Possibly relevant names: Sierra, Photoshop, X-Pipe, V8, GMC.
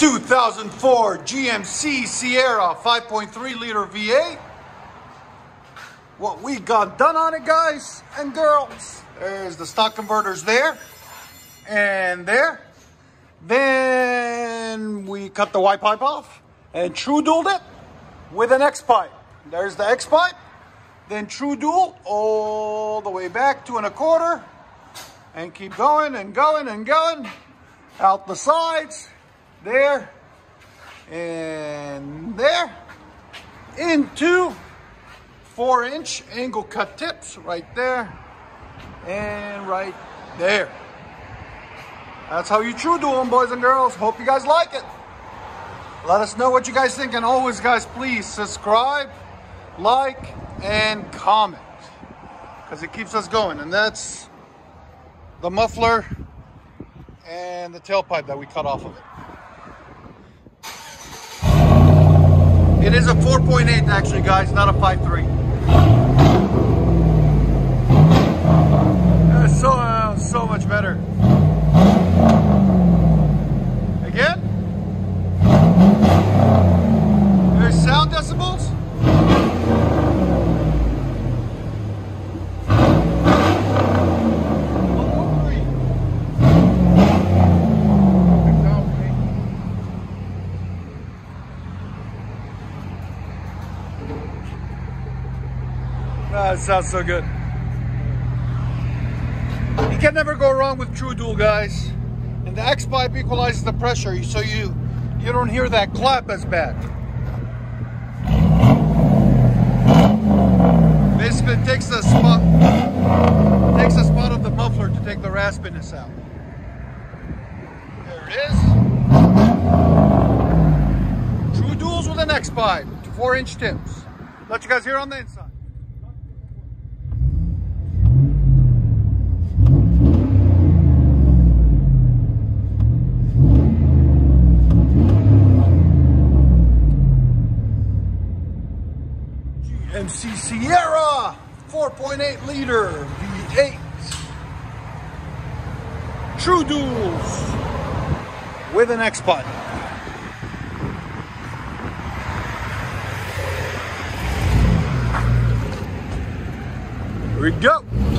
2004 GMC Sierra 5.3 liter V8. What we got done on it, guys and girls. There's the stock converters there and there. Then we cut the Y pipe off and true dualed it with an X pipe. There's the X pipe. Then true dual all the way back 2 1/4 and keep going and going and going out the sides. There and there into 4-inch angle cut tips right there and right there. That's how you true dual them, boys and girls. Hope you guys like it. Let us know what you guys think, and always, guys, please subscribe, like, and comment, because it keeps us going. And that's the muffler and the tailpipe that we cut off of it. It is a 4.8 actually, guys, not a 5.3. That's so much better. Again? There's sound decibels. That sounds so good. You can never go wrong with true dual, guys. And the X pipe equalizes the pressure, so you don't hear that clap as bad. Basically, it takes the spot of the muffler to take the raspiness out. There it is. True duals with an X pipe to 4-inch tips. Let you guys hear on the inside. GMC Sierra 4.8 liter V8 true duals with an X pipe. Here we go.